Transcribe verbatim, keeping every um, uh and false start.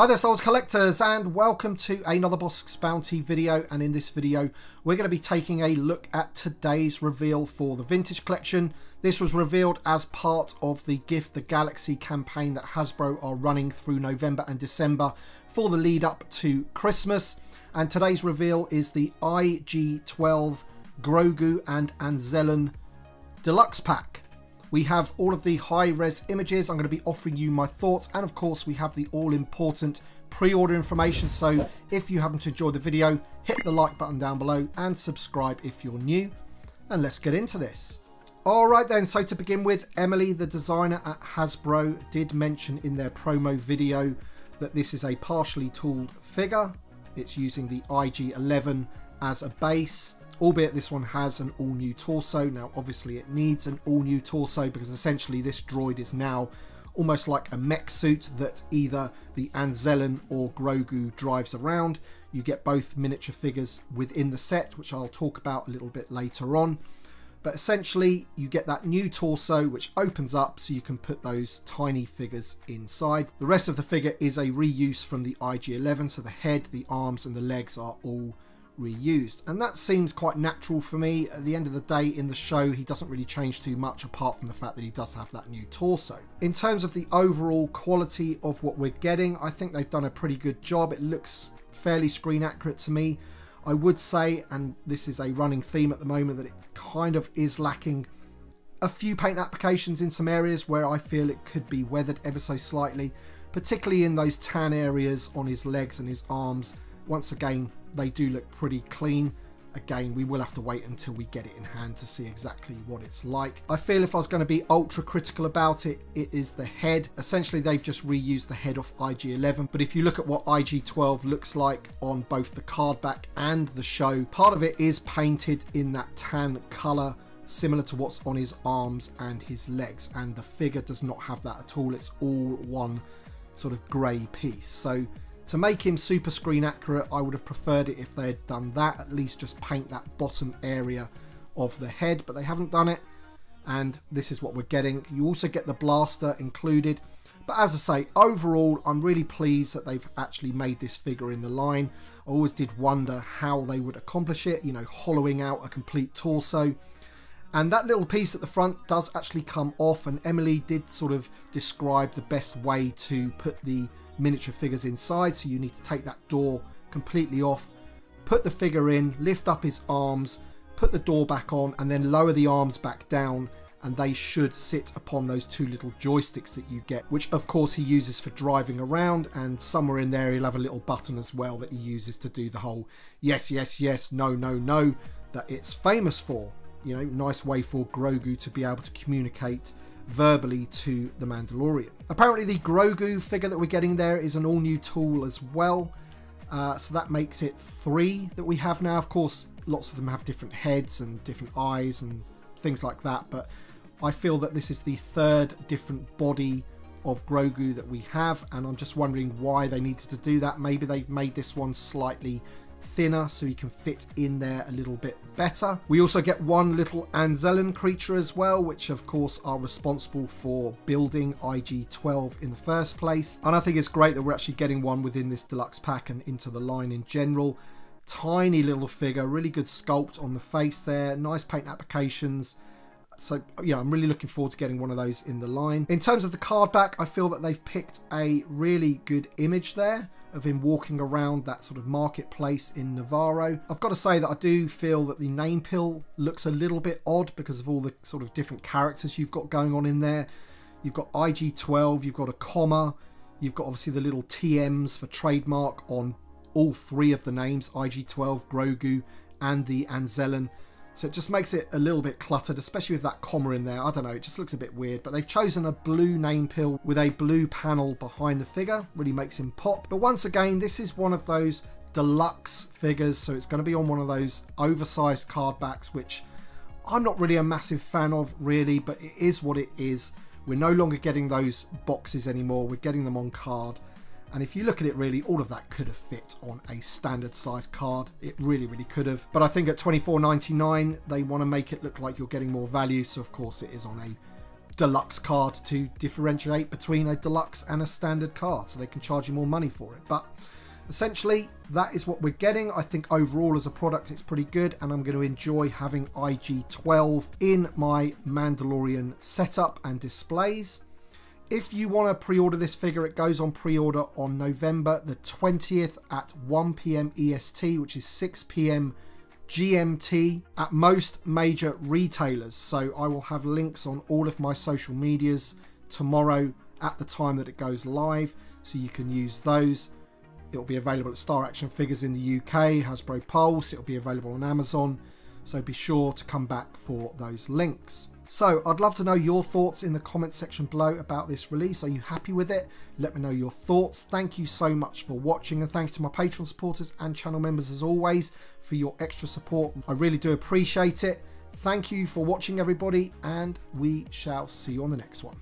Hi there Star Wars collectors and welcome to another Bossk's Bounty video, and in this video we're going to be taking a look at today's reveal for the Vintage Collection. This was revealed as part of the Gift the Galaxy campaign that Hasbro are running through November and December for the lead up to Christmas, and today's reveal is the I G twelve Grogu and Anzellan Deluxe Pack. We have all of the high-res images. I'm going to be offering you my thoughts, and of course we have the all-important pre-order information, so if you happen to enjoy the video, hit the like button down below and subscribe if you're new, and let's get into this. All right then, so to begin with, Emily, the designer at Hasbro, did mention in their promo video that this is a partially tooled figure. It's using the I G eleven as a base, albeit this one has an all-new torso. Now, obviously it needs an all-new torso because essentially this droid is now almost like a mech suit that either the Anzellan or Grogu drives around. You get both miniature figures within the set, which I'll talk about a little bit later on. But essentially, you get that new torso which opens up so you can put those tiny figures inside. The rest of the figure is a reuse from the I G eleven, so the head, the arms and the legs are all reused, and that seems quite natural for me. At the end of the day, in the show he doesn't really change too much apart from the fact that he does have that new torso. In terms of the overall quality of what we're getting, I think they've done a pretty good job. It looks fairly screen accurate to me. I would say, and this is a running theme at the moment, that it kind of is lacking a few paint applications in some areas where I feel it could be weathered ever so slightly, particularly in those tan areas on his legs and his arms. Once again, they do look pretty clean. Again, we will have to wait until we get it in hand to see exactly what it's like. I feel if I was going to be ultra critical about it, it is the head. Essentially, they've just reused the head off I G eleven. But if you look at what I G twelve looks like on both the card back and the show, part of it is painted in that tan colour, similar to what's on his arms and his legs. And the figure does not have that at all. It's all one sort of grey piece. So to make him super screen accurate, I would have preferred it if they had done that, at least just paint that bottom area of the head, but they haven't done it, and this is what we're getting. You also get the blaster included, but as I say, overall I'm really pleased that they've actually made this figure in the line. I always did wonder how they would accomplish it, you know, hollowing out a complete torso. And that little piece at the front does actually come off, and Emily did sort of describe the best way to put the miniature figures inside. So you need to take that door completely off, put the figure in, lift up his arms, put the door back on, and then lower the arms back down, and they should sit upon those two little joysticks that you get, which of course he uses for driving around, and somewhere in there he'll have a little button as well that he uses to do the whole yes, yes, yes, no, no, no that it's famous for. You know, nice way for Grogu to be able to communicate verbally to the Mandalorian. Apparently the Grogu figure that we're getting there is an all-new tool as well, uh, so that makes it three that we have now. Of course, lots of them have different heads and different eyes and things like that, but I feel that this is the third different body of Grogu that we have, and I'm just wondering why they needed to do that. Maybe they've made this one slightly thinner so he can fit in there a little bit better. We also get one little Anzellan creature as well, which of course are responsible for building I G twelve in the first place, and I think it's great that we're actually getting one within this deluxe pack and into the line in general. Tiny little figure, really good sculpt on the face there, nice paint applications. So, you know, I'm really looking forward to getting one of those in the line. In terms of the card back, I feel that they've picked a really good image there of him walking around that sort of marketplace in Navarro. I've got to say that I do feel that the name pill looks a little bit odd because of all the sort of different characters you've got going on in there. You've got I G twelve, you've got a comma, you've got obviously the little T Ms for trademark on all three of the names, I G twelve, Grogu and the Anzellan. So it just makes it a little bit cluttered, especially with that comma in there. I don't know, it just looks a bit weird. But they've chosen a blue name pill with a blue panel behind the figure. Really makes him pop. But once again, this is one of those deluxe figures. So it's going to be on one of those oversized card backs, which I'm not really a massive fan of, really. But it is what it is. We're no longer getting those boxes anymore. We're getting them on card. And if you look at it, really, all of that could have fit on a standard size card. It really, really could have. But I think at twenty-four ninety-nine, they want to make it look like you're getting more value. So, of course, it is on a deluxe card to differentiate between a deluxe and a standard card, so they can charge you more money for it. But essentially, that is what we're getting. I think overall as a product, it's pretty good, and I'm going to enjoy having I G twelve in my Mandalorian setup and displays. If you want to pre-order this figure, it goes on pre-order on November the twentieth at one p m E S T, which is six p m G M T at most major retailers. So I will have links on all of my social medias tomorrow at the time that it goes live, so you can use those. It'll be available at Star Action Figures in the U K, Hasbro Pulse. It'll be available on Amazon. So be sure to come back for those links. So I'd love to know your thoughts in the comment section below about this release. Are you happy with it? Let me know your thoughts. Thank you so much for watching, and thanks to my Patreon supporters and channel members as always for your extra support. I really do appreciate it. Thank you for watching, everybody, and we shall see you on the next one.